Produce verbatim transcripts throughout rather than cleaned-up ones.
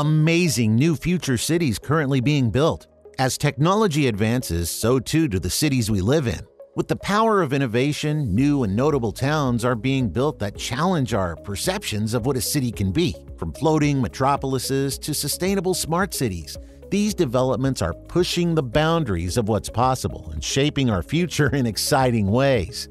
amazing new future cities currently being built. As technology advances, so too do the cities we live in. With the power of innovation, new and notable towns are being built that challenge our perceptions of what a city can be. From floating metropolises to sustainable smart cities, these developments are pushing the boundaries of what's possible and shaping our future in exciting ways.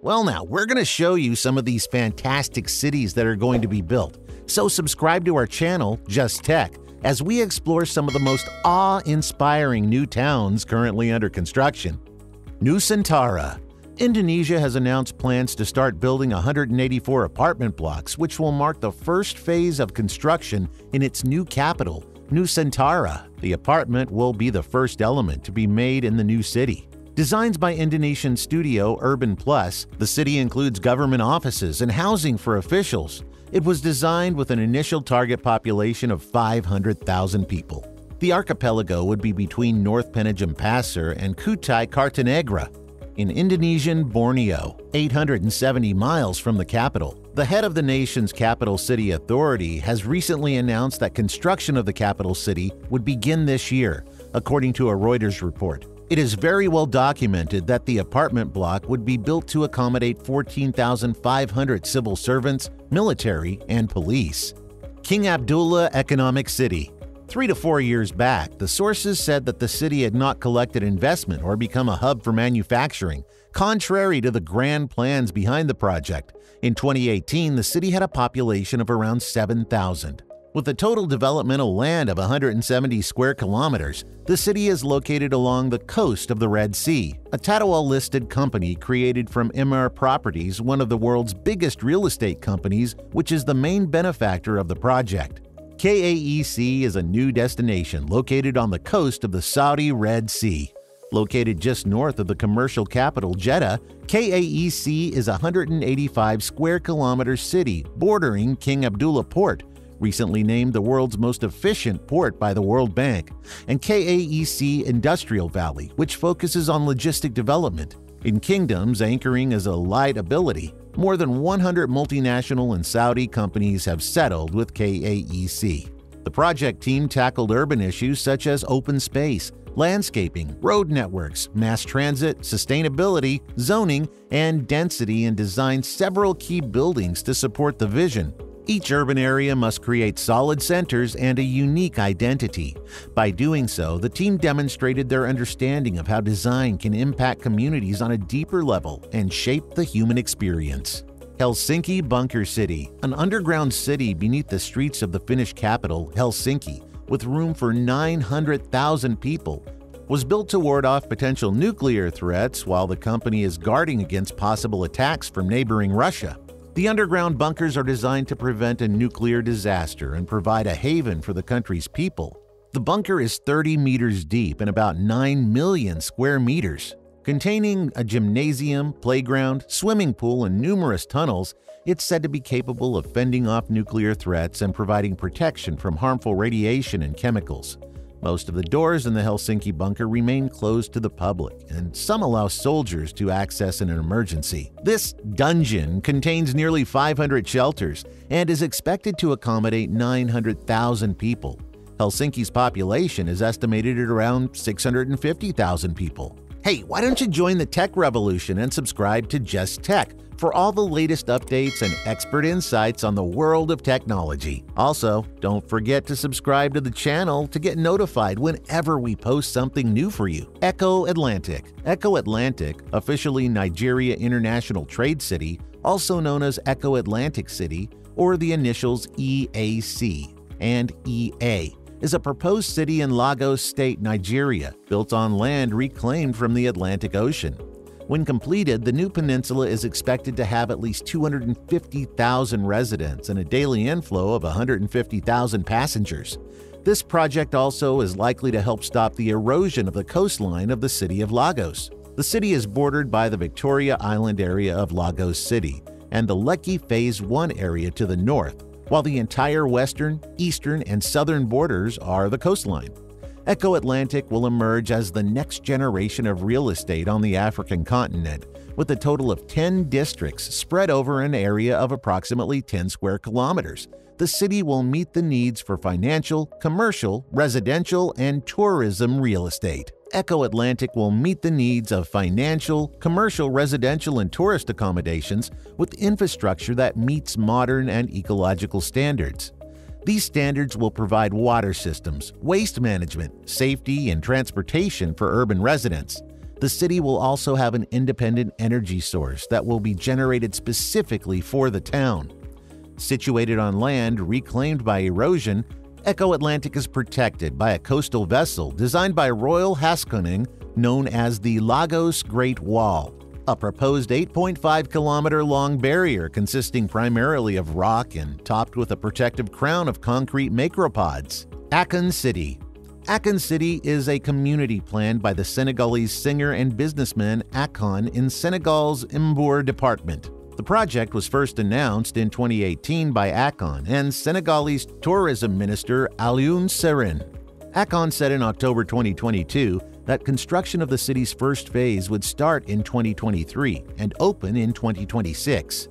Well now, we're going to show you some of these fantastic cities that are going to be built. So subscribe to our channel, Just Tech, as we explore some of the most awe-inspiring new towns currently under construction. Nusantara. Indonesia has announced plans to start building one hundred eighty-four apartment blocks, which will mark the first phase of construction in its new capital, Nusantara. The apartment will be the first element to be made in the new city. Designed by Indonesian studio Urban Plus, the city includes government offices and housing for officials. It was designed with an initial target population of five hundred thousand people. The archipelago would be between North Penajam Passer and Kutai Kartanegara in Indonesian Borneo, eight hundred seventy miles from the capital. The head of the nation's capital city authority has recently announced that construction of the capital city would begin this year, according to a Reuters report. It is very well documented that the apartment block would be built to accommodate fourteen thousand five hundred civil servants, military, and police. King Abdullah Economic City. Three to four years back, the sources said that the city had not collected investment or become a hub for manufacturing, contrary to the grand plans behind the project. In twenty eighteen, the city had a population of around seven thousand. With a total developmental land of one hundred seventy square kilometers, the city is located along the coast of the Red Sea. A Tadawul-listed company created from Emaar Properties, one of the world's biggest real estate companies, which is the main benefactor of the project. K A E C is a new destination located on the coast of the Saudi Red Sea. Located just north of the commercial capital Jeddah, K A E C is a one hundred eighty-five square kilometer city bordering King Abdullah Port, recently named the world's most efficient port by the World Bank, and K A E C Industrial Valley, which focuses on logistic development. In kingdoms, anchoring is a light ability. More than one hundred multinational and Saudi companies have settled with K A E C. The project team tackled urban issues such as open space, landscaping, road networks, mass transit, sustainability, zoning, and density, and designed several key buildings to support the vision. Each urban area must create solid centers and a unique identity. By doing so, the team demonstrated their understanding of how design can impact communities on a deeper level and shape the human experience. Helsinki Bunker City, an underground city beneath the streets of the Finnish capital, Helsinki, with room for nine hundred thousand people, was built to ward off potential nuclear threats while the company is guarding against possible attacks from neighboring Russia. The underground bunkers are designed to prevent a nuclear disaster and provide a haven for the country's people. The bunker is thirty meters deep and about nine million square meters. Containing a gymnasium, playground, swimming pool, and numerous tunnels, it's said to be capable of fending off nuclear threats and providing protection from harmful radiation and chemicals. Most of the doors in the Helsinki bunker remain closed to the public, and some allow soldiers to access in an emergency. This dungeon contains nearly five hundred shelters and is expected to accommodate nine hundred thousand people. Helsinki's population is estimated at around six hundred fifty thousand people. Hey, why don't you join the tech revolution and subscribe to Just Tech for all the latest updates and expert insights on the world of technology. Also, don't forget to subscribe to the channel to get notified whenever we post something new for you. Eko Atlantic. Eko Atlantic, officially Nigeria International Trade City, also known as Eko Atlantic City, or the initials E A C and E A, is a proposed city in Lagos State, Nigeria, built on land reclaimed from the Atlantic Ocean. When completed, the new peninsula is expected to have at least two hundred fifty thousand residents and a daily inflow of one hundred fifty thousand passengers. This project also is likely to help stop the erosion of the coastline of the city of Lagos. The city is bordered by the Victoria Island area of Lagos City and the Lekki Phase one area to the north, while the entire western, eastern, and southern borders are the coastline. Eko Atlantic will emerge as the next generation of real estate on the African continent, with a total of ten districts spread over an area of approximately ten square kilometers. the city will meet the needs for financial, commercial, residential, and tourism real estate. Eko Atlantic will meet the needs of financial, commercial, residential, and tourist accommodations with infrastructure that meets modern and ecological standards. These standards will provide water systems, waste management, safety, and transportation for urban residents. The city will also have an independent energy source that will be generated specifically for the town. Situated on land reclaimed by erosion, Eko Atlantic is protected by a coastal vessel designed by Royal Haskoning known as the Lagos Great Wall, a proposed eight point five kilometer long barrier consisting primarily of rock and topped with a protective crown of concrete macropods. Akon City. Akon City is a community planned by the Senegalese singer and businessman Akon in Senegal's Mbour department. The project was first announced in twenty eighteen by Akon and Senegalese tourism minister Alioune Sarr. Akon said in October twenty twenty-two that construction of the city's first phase would start in twenty twenty-three and open in twenty twenty-six.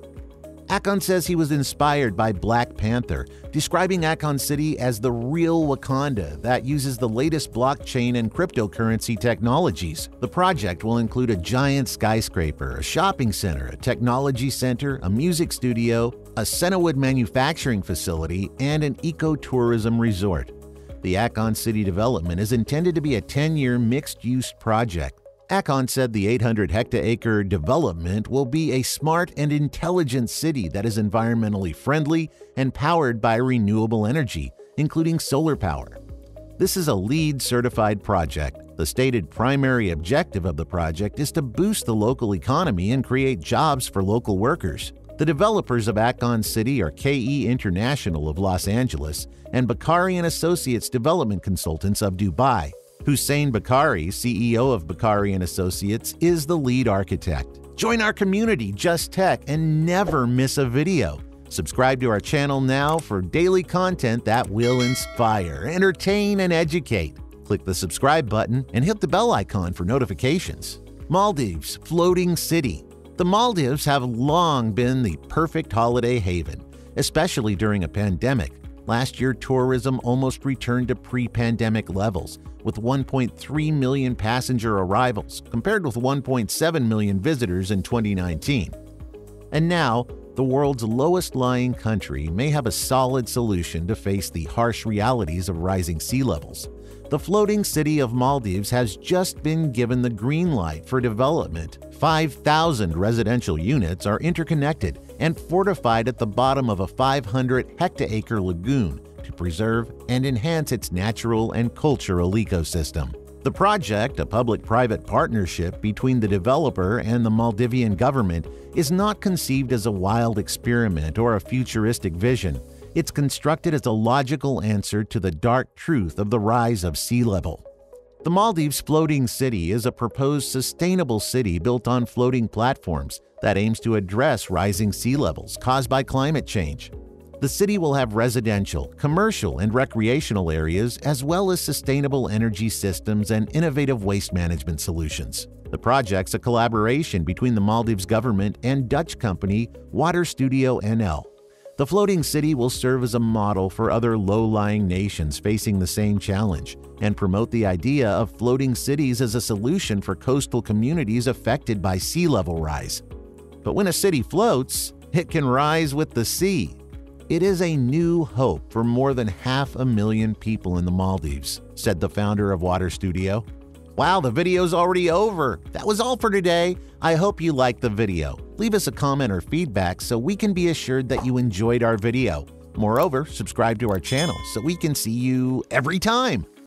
Akon says he was inspired by Black Panther, describing Akon City as the real Wakanda that uses the latest blockchain and cryptocurrency technologies. The project will include a giant skyscraper, a shopping center, a technology center, a music studio, a Senawood manufacturing facility, and an ecotourism resort. The Akon City development is intended to be a ten year mixed-use project. Akon said the eight hundred hectare acre development will be a smart and intelligent city that is environmentally friendly and powered by renewable energy, including solar power. This is a LEED-certified project. The stated primary objective of the project is to boost the local economy and create jobs for local workers. The developers of Akon City are K E International of Los Angeles and Bakari and Associates Development Consultants of Dubai. Hussein Bakari, C E O of Bakari and Associates, is the lead architect. Join our community, Just Tech, and never miss a video. Subscribe to our channel now for daily content that will inspire, entertain, and educate. Click the subscribe button and hit the bell icon for notifications. Maldives Floating City. The Maldives have long been the perfect holiday haven, especially during a pandemic. Last year, tourism almost returned to pre-pandemic levels, with one point three million passenger arrivals, compared with one point seven million visitors in twenty nineteen. And now, the world's lowest-lying country may have a solid solution to face the harsh realities of rising sea levels. The floating city of Maldives has just been given the green light for development. five thousand residential units are interconnected and fortified at the bottom of a five hundred hectare acre lagoon to preserve and enhance its natural and cultural ecosystem. The project, a public-private partnership between the developer and the Maldivian government, is not conceived as a wild experiment or a futuristic vision. It's constructed as a logical answer to the dark truth of the rise of sea level. The Maldives Floating City is a proposed sustainable city built on floating platforms that aims to address rising sea levels caused by climate change. The city will have residential, commercial, and recreational areas, as well as sustainable energy systems and innovative waste management solutions. The project's a collaboration between the Maldives government and Dutch company Waterstudio N L. The floating city will serve as a model for other low-lying nations facing the same challenge and promote the idea of floating cities as a solution for coastal communities affected by sea level rise. But when a city floats, it can rise with the sea. It is a new hope for more than half a million people in the Maldives, said the founder of Waterstudio. Wow, the video's already over. That was all for today. I hope you liked the video. Leave us a comment or feedback so we can be assured that you enjoyed our video. Moreover, subscribe to our channel so we can see you every time.